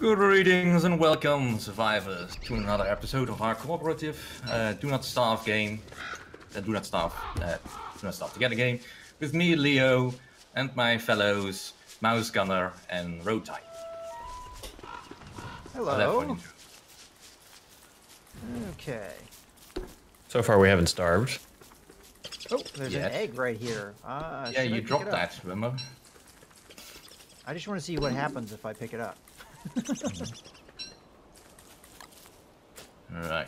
Greetings and welcome, survivors, to another episode of our cooperative Do Not Starve game. Do Not Starve Together game with me, Leo, and my fellows MouseGunner and Rotype. Hello. Okay. So far, we haven't starved. Oh, there's an egg right here. Yeah, you dropped that, remember? I just want to see what happens if I pick it up. All right,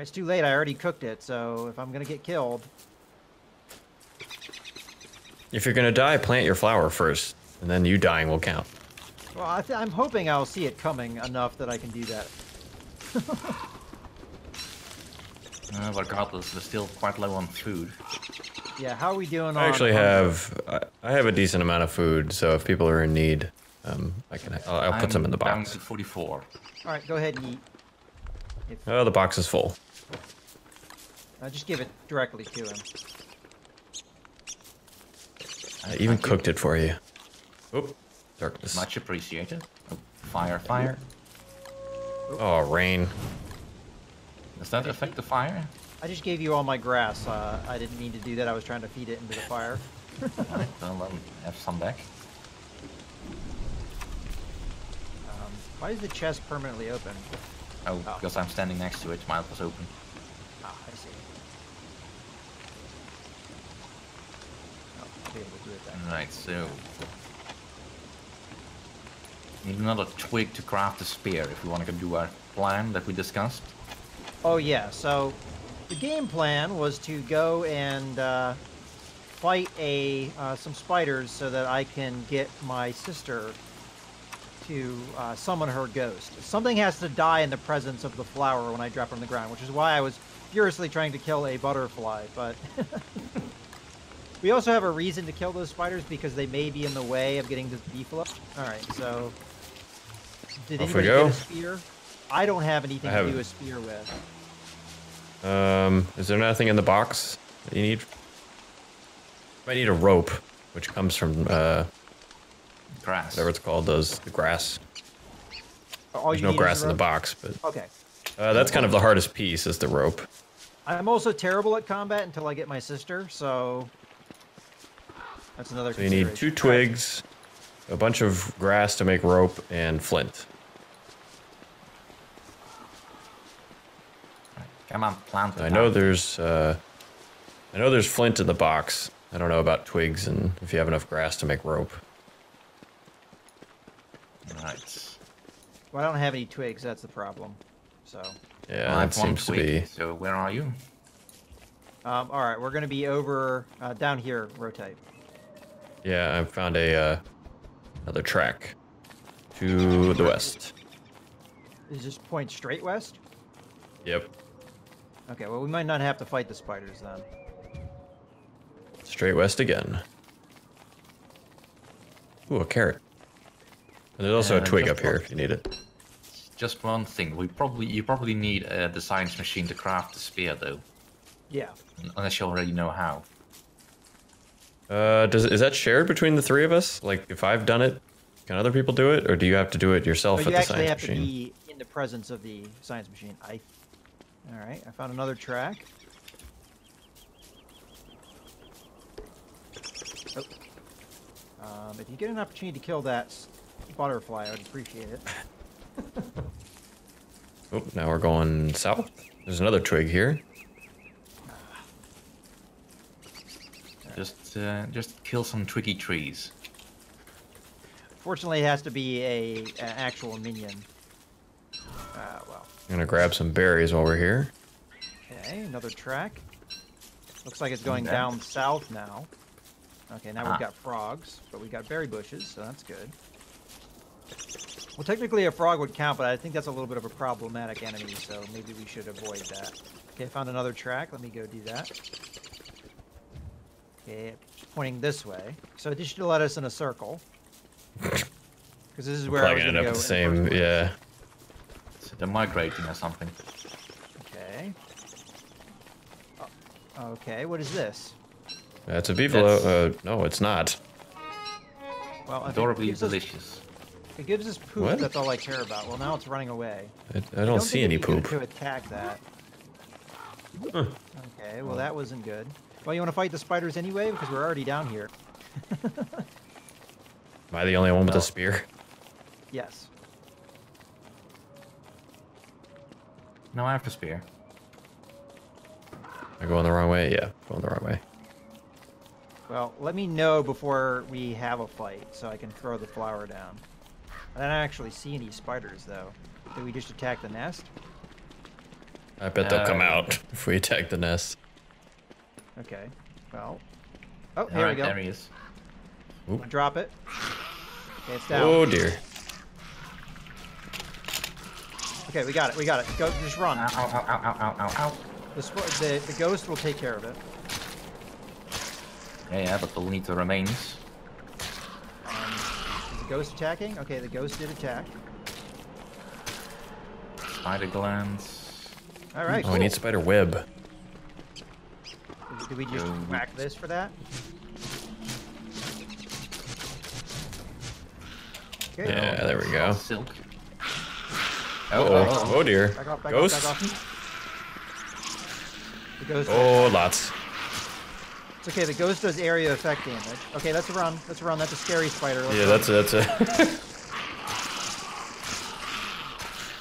it's too late. I already cooked it, so if I'm gonna get killed... If you're gonna die, plant your flower first, and then you dying will count. Well, I'm hoping I'll see it coming enough that I can do that. Regardless, we're still quite low on food. Yeah, how are we doing I have a decent amount of food, so if people are in need... I'll put some in the box. I'm down to 44. All right, go ahead and eat. Oh, the box is full. I'll just give it directly to him. I even cooked it for you. Oop, darkness. Much appreciated. Oh, fire. Oop. Oh, rain. Does that affect the fire? I just gave you all my grass. I didn't mean to do that. I was trying to feed it into the fire. All right, well, let me have some back. Why is the chest permanently open? Oh, because I'm standing next to it. Mine was open. Ah, I see. Oh, I'll be able to do it then. Right, so... Need another twig to craft a spear if we want to do our plan that we discussed. Oh yeah, so the game plan was to go and fight some spiders so that I can get my sister to summon her ghost. Something has to die in the presence of the flower when I drop her on the ground, which is why I was furiously trying to kill a butterfly, but... We also have a reason to kill those spiders because they may be in the way of getting this bee flow. Alright, so... Did anybody get a spear? I don't have anything to do a spear with. Is there nothing in the box that you need? I need a rope, which comes from, grass. Whatever it's called, the grass. There's no grass in the box, but... Okay. That's kind of the hardest piece, is the rope. I'm also terrible at combat until I get my sister, so... That's another consideration. You need 2 twigs, a bunch of grass to make rope, and flint. Come on, plant it. I know there's flint in the box. I don't know about twigs and if you have enough grass to make rope. Right. Well, I don't have any twigs. That's the problem. So. Yeah, well, that seems to be. So where are you? All right, we're gonna be over down here. Rotype. Yeah, I found a another track to the west. Is this point straight west? Yep. Okay. Well, we might not have to fight the spiders then. Straight west again. Ooh, a carrot. And there's also a twig up here if you need it. Just one thing, you probably need the science machine to craft the spear though. Yeah. Unless you already know how. Is that shared between the 3 of us? Like if I've done it, can other people do it, or do you have to do it yourself at the science machine? You actually have to be in the presence of the science machine. All right, I found another track. Oh. If you get an opportunity to kill that butterfly, I'd appreciate it. Oh, now we're going south. There's another twig here. Just kill some twiggy trees. Fortunately, it has to be an actual minion. Well. I'm gonna grab some berries while we're here. Okay, another track. Looks like it's going down south now. Okay, now we've got frogs, but we got berry bushes, so that's good. Well, technically a frog would count, but I think that's a little bit of a problematic enemy, so maybe we should avoid that. Okay, found another track. Let me go do that. Okay, pointing this way. So it should let us in a circle. Because this is where I was going to go. The same, yeah. So they're migrating or something. Okay. Oh, okay, what is this? That's a beefalo. No, it's not. Well, adorably delicious. It gives us poop. What? That's all I care about. Well, now it's running away. I don't see any poop. To attack that. Huh. Okay, well that wasn't good. Well, you want to fight the spiders anyway because we're already down here. Am I the only one with a spear? Yes. No, I have a spear. Am I going the wrong way? Yeah, going the wrong way. Well, let me know before we have a fight so I can throw the flower down. I don't actually see any spiders though. Did we just attack the nest? I bet they'll come out if we attack the nest. Okay. Well. Oh, here we go. There he is. I'm gonna drop it. Okay, it's down. Oh dear. Okay, we got it. We got it. Go, just run. Ow! Ow! Ow! Ow! Ow! Ow! Ow! The ghost will take care of it. Yeah, yeah, but they'll need the remains. Is the ghost attacking? Okay, the ghost did attack. Spider glands. All right. Oh, cool. We need spider web. Did we just whack this for that? Okay, yeah, there we go. Silk. Uh-oh. Oh dear. Back off, back ghost. Off, back off. The ghost. Oh, lots. It's okay. The ghost does area effect damage. Okay, let's run. Let's run. That's a scary spider. Let's run. That's it.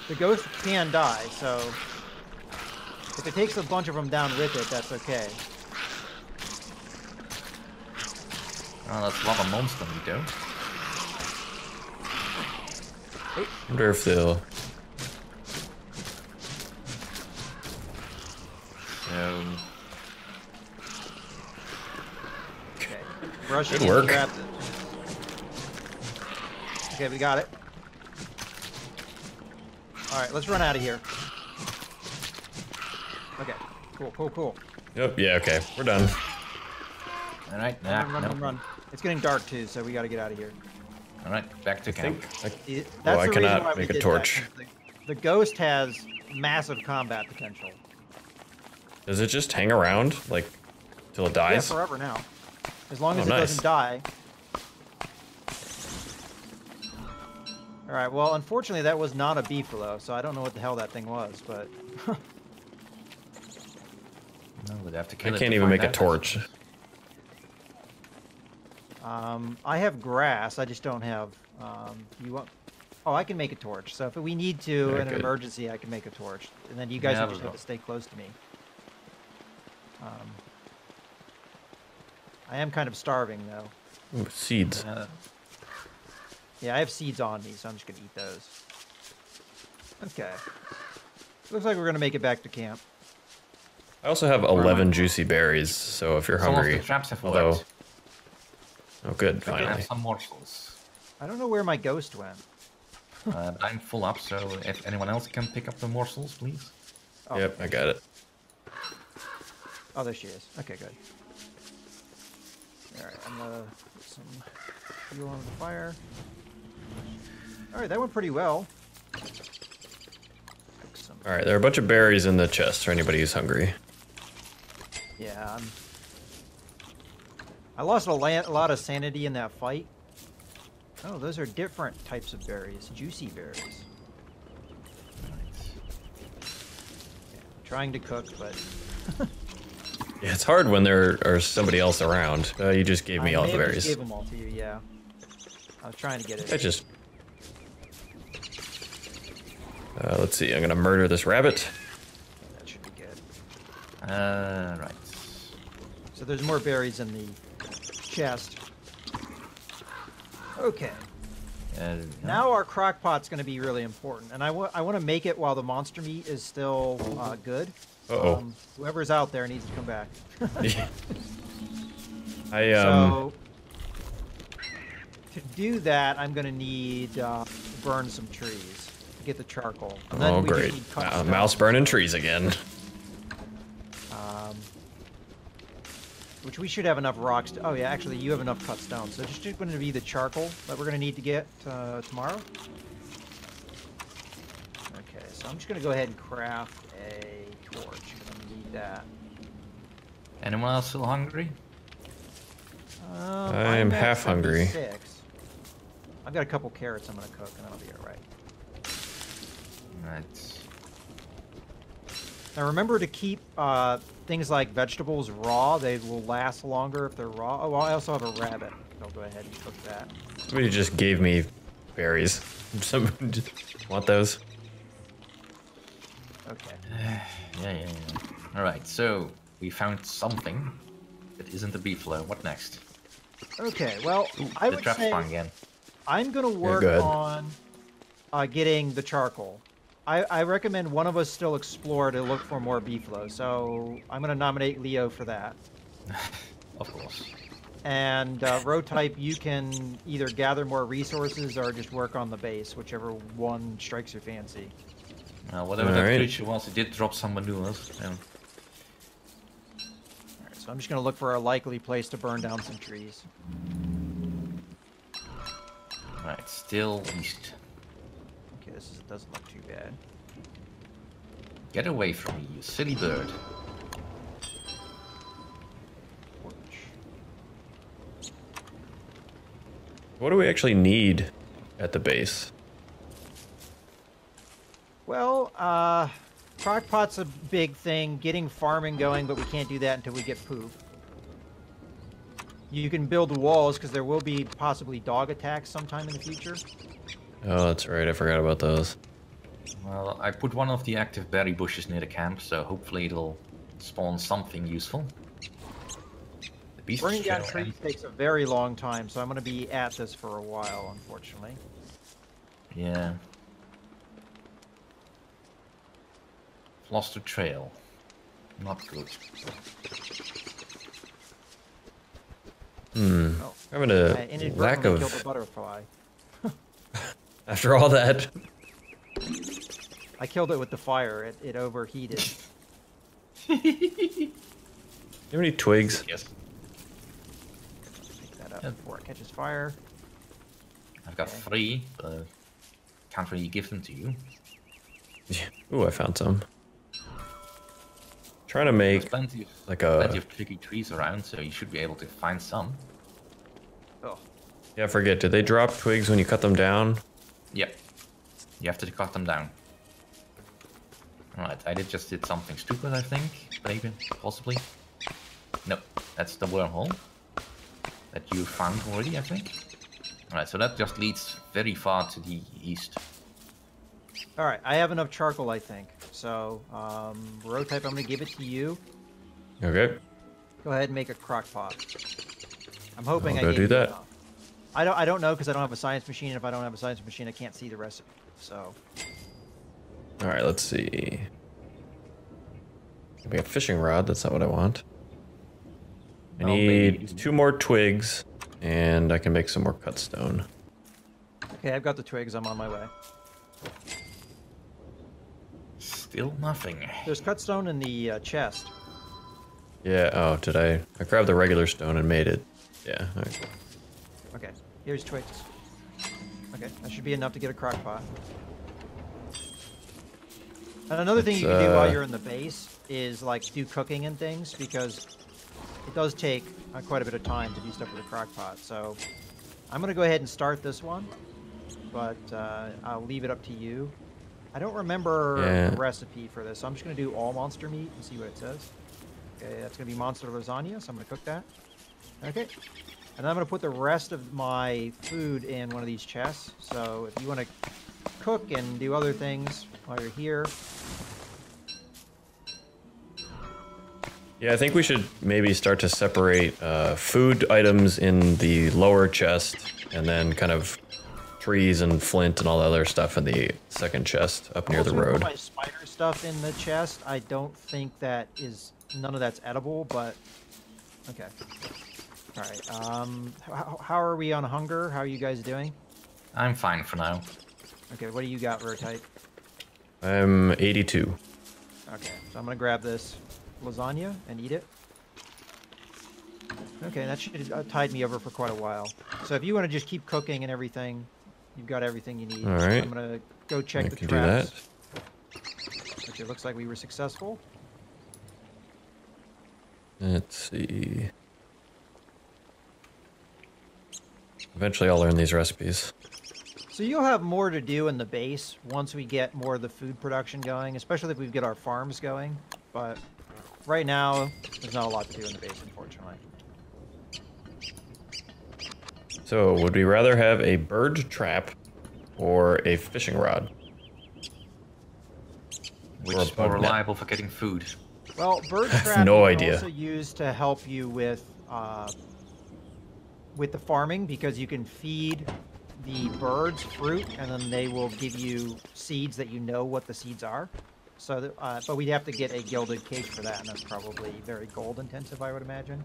The ghost can die, so if it takes a bunch of them down with it, that's okay. Oh, that's a lot of monsters we do. I wonder if they'll... Okay. Rush it. Good work. Okay, we got it. Alright, let's run out of here. Okay. Cool, cool, cool. Yep, yeah, okay. We're done. Alright, now. Run. It's getting dark too, so we gotta get out of here. All right, back to camp. That's I cannot make a torch. The ghost has massive combat potential. Does it just hang around, like, till it dies? Yeah, forever now. As long as it doesn't die. All right, well, unfortunately, that was not a beefalo, so I don't know what the hell that thing was, but... we'd have to kill it. I can't even make a torch. I have grass. I just don't have. You want? Oh, I can make a torch. So if we need to in an emergency, I can make a torch, and then you guys will just have to stay close to me. I am kind of starving though. Ooh, seeds. Yeah, I have seeds on me, so I'm just gonna eat those. Okay. Looks like we're gonna make it back to camp. I also have 11 juicy berries, so if you're hungry, although. Oh, good, finally. I have some morsels. I don't know where my ghost went. I'm full up, so if anyone else can pick up the morsels, please. Oh, yep, I got it. Oh, there she is. Okay, good. Alright, I'm gonna put some fuel on the fire. Alright, that went pretty well. Alright, there are a bunch of berries in the chest for anybody who's hungry. Yeah, I lost a lot of sanity in that fight. Oh, those are different types of berries. Juicy berries. Nice. Yeah, trying to cook, but... yeah, it's hard when there are somebody else around. You just gave me all the berries. I gave them all to you, yeah. I was trying to get it. I just... let's see, I'm gonna murder this rabbit. Yeah, that should be good. Right. So there's more berries in the... chest. Okay. Now our crock pot's going to be really important, and I want to make it while the monster meat is still good. Uh-oh. Whoever's out there needs to come back. So, to do that, I'm going to need to burn some trees to get the charcoal. And then we great! Need mouse burning trees again. Which we should have enough rocks to... Oh, yeah, actually, you have enough cut stone. So it's just going to be the charcoal that we're going to need to get tomorrow. Okay, so I'm just going to go ahead and craft a torch. I'm going to need that. Anyone else still hungry? I am half hungry. I've got a couple carrots I'm going to cook, and that'll be all right. Right. Now remember to keep things like vegetables raw. They will last longer if they're raw. Oh, well, I also have a rabbit. I'll go ahead and cook that. Somebody just gave me berries. Someone just want those. Okay. Yeah. All right, so we found something that isn't the beef flow. What next? Okay, well, ooh, I would say again. I'm going to work on getting the charcoal. I recommend one of us still explore to look for more beef flow, so I'm going to nominate Leo for that. Of course. And Rotype, you can either gather more resources or just work on the base, whichever one strikes your fancy. Whatever all that right. Creature was, it did drop some maneuvers. Yeah. All right, so I'm just going to look for a likely place to burn down some trees. All right, still east. Okay, this doesn't look too bad. Get away from me, you silly bird. What do we actually need at the base? Well, crockpot's a big thing, getting farming going, but we can't do that until we get poop. You can build walls because there will be possibly dog attacks sometime in the future. Oh, that's right. I forgot about those. Well, I put one of the active berry bushes near the camp, so hopefully it'll spawn something useful. Burning down trees takes a very long time, so I'm going to be at this for a while, unfortunately. Yeah. Lost a trail. Not good. Hmm. Oh. I'm gonna lack of. Killed a butterfly. After all that. I killed it with the fire. It overheated. Do you have any twigs? Yes. Pick that up before it catches fire. I've got three, but can't really give them to you. Yeah. Ooh, I found some. Trying to make plenty of tricky trees around, so you should be able to find some. Oh. Yeah, I forget. Did they drop twigs when you cut them down? Yep. Yeah. You have to cut them down. All right, I just did something stupid, I think. Maybe, possibly. No, that's the wormhole that you found already, I think. All right, so that just leads very far to the east. All right, I have enough charcoal, I think. So, Rotype, I'm going to give it to you. Okay. Go ahead and make a crock pot. I'm hoping I'll go do that. I don't know because I don't have a science machine. And if I don't have a science machine, I can't see the recipe. So. All right, let's see. Give me a fishing rod. That's not what I want. I need 2 more twigs, and I can make some more cut stone. Okay, I've got the twigs. I'm on my way. Still nothing. There's cut stone in the chest. Yeah, oh, did I grabbed the regular stone and made it. Yeah. Okay, here's twigs. Okay, that should be enough to get a crock pot. And another thing you can do while you're in the base is like do cooking and things, because it does take quite a bit of time to do stuff with a crock pot. So I'm going to go ahead and start this one, but I'll leave it up to you. I don't remember the recipe for this, so I'm just going to do all monster meat and see what it says. Okay, that's going to be monster lasagna, so I'm going to cook that. Okay. And I'm going to put the rest of my food in one of these chests, so if you want to cook and do other things while you're here. Yeah, I think we should maybe start to separate food items in the lower chest and then kind of trees and flint and all the other stuff in the second chest up near the road. My spider stuff in the chest. I don't think that is none of that's edible, but okay. All right. How are we on hunger? How are you guys doing? I'm fine for now. Okay. What do you got, Rotype? I'm 82. Okay. So I'm gonna grab this lasagna and eat it. Okay. That should tide me over for quite a while. So if you want to just keep cooking and everything. You've got everything you need. All right. I'm gonna go check the traps. Which it looks like we were successful. Let's see. Eventually I'll learn these recipes. So you'll have more to do in the base once we get more of the food production going, especially if we get our farms going. But right now, there's not a lot to do in the base, unfortunately. So would we rather have a bird trap or a fishing rod? Which is more reliable for getting food? Well, bird trap is also used to help you with the farming, because you can feed the birds fruit, and then they will give you seeds that you know what the seeds are. So, but we'd have to get a gilded cage for that, and that's probably very gold intensive, I would imagine.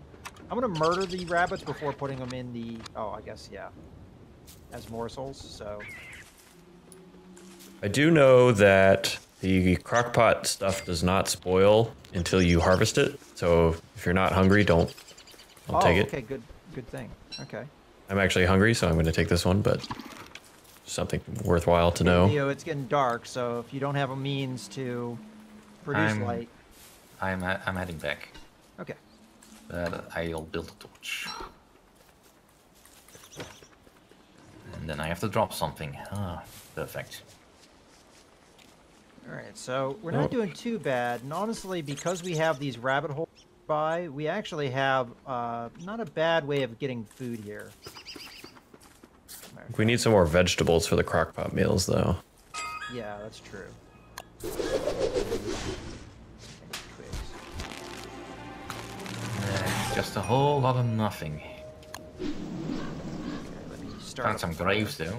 I'm gonna murder the rabbits before putting them in the. Oh, I guess yeah, as morsels. So. I do know that the crockpot stuff does not spoil until you harvest it. So if you're not hungry, don't take it. Okay, good thing. Okay. I'm actually hungry, so I'm going to take this one, but something worthwhile to know. Leo, it's getting dark, so if you don't have a means to produce light, I'm heading back. Okay. I'll build a torch, and then I have to drop something. Ah, perfect. All right, so we're not doing too bad, and honestly, because we have these rabbit holes by, we actually have not a bad way of getting food here. We need some more vegetables for the crockpot meals, though. Yeah, that's true. Just a whole lot of nothing. Okay, let me start. Found some graves, though.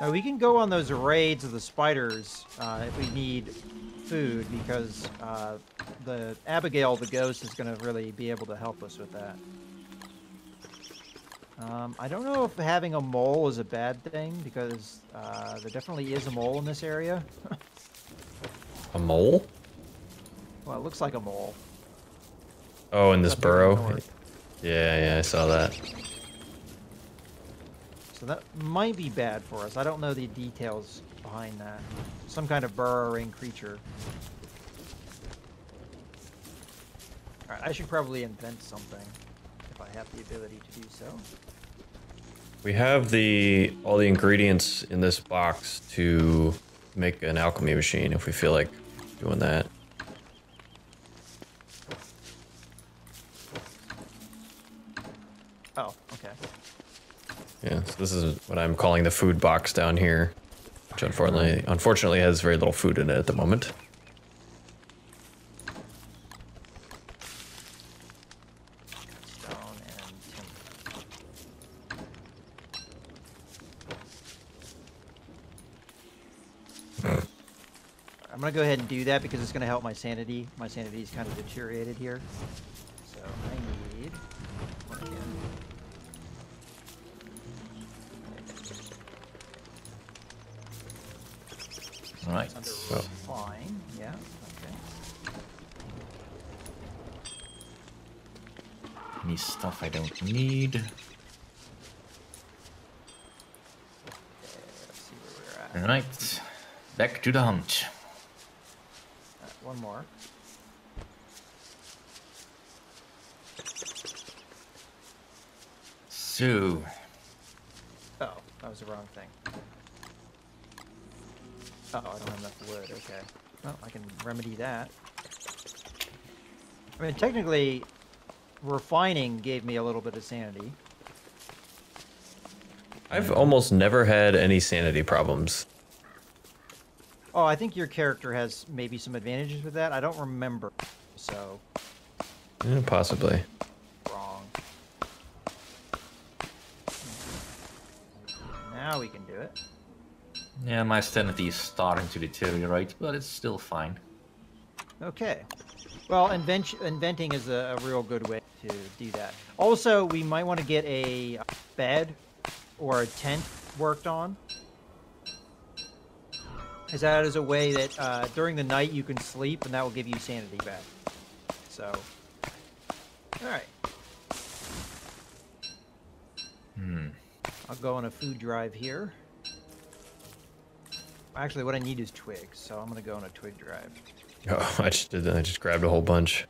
Now, we can go on those raids of the spiders if we need food, because the Abigail, the ghost, is going to really be able to help us with that. I don't know if having a mole is a bad thing, because there definitely is a mole in this area. A mole? Well, it looks like a mole. Oh, in this burrow? Yeah, I saw that. So that might be bad for us. I don't know the details behind that. Some kind of burrowing creature. Alright, I should probably invent something if I have the ability to do so. We have all the ingredients in this box to make an alchemy machine if we feel like doing that. Oh, okay. Yeah, so this is what I'm calling the food box down here, which unfortunately has very little food in it at the moment. Stone and timber. I'm gonna go ahead and do that because it's gonna help my sanity. My sanity is kind of deteriorated here, so I need. Right. So. Fine. Yeah. Okay. Any stuff I don't need. Okay, let's see where we're at. Right. Back to the hunt. One more. So. Oh, that was the wrong thing. Uh oh, I don't have enough wood, okay. Well, I can remedy that. I mean, technically, refining gave me a little bit of sanity. I've almost never had any sanity problems. Oh, I think your character has maybe some advantages with that. I don't remember, so... Yeah, possibly. Wrong. Now we can do it. Yeah, my sanity is starting to deteriorate, but it's still fine. Okay. Well, inventing is a real good way to do that. Also, we might want to get a bed or a tent worked on, as that is a way that during the night you can sleep, and that will give you sanity back. So, all right. I'll go on a food drive here. Actually, what I need is twigs, so I'm gonna go on a twig drive. Oh, I just did that. I just grabbed a whole bunch.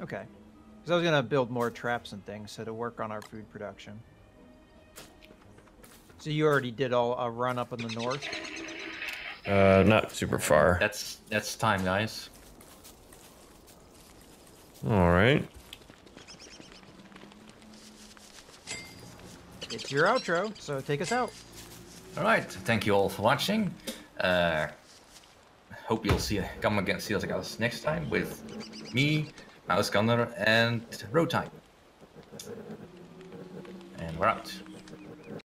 Okay, because I was gonna build more traps and things, so to work on our food production. So you already did all a run up in the north? Not super far. That's time, guys. All right. It's your outro, so take us out. All right. Thank you all for watching. Hope you'll come again, see us next time with me, MouseGunner, and Rotype. And we're out.